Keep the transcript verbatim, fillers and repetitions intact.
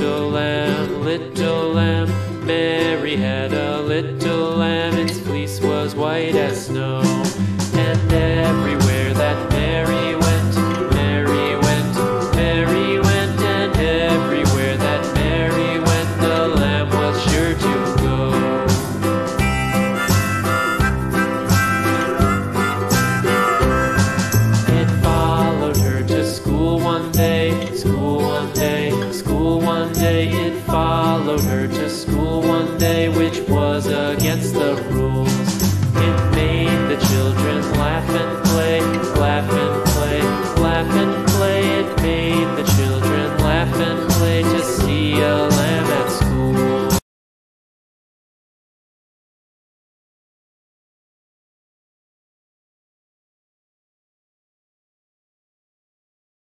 little lamb, little lamb. Mary had a little lamb, its fleece was white as snow. And everywhere that Mary went, Mary went, Mary went. And everywhere that Mary went, the lamb was sure to go. It followed her to school one day, school one day, school one day. It followed her to school.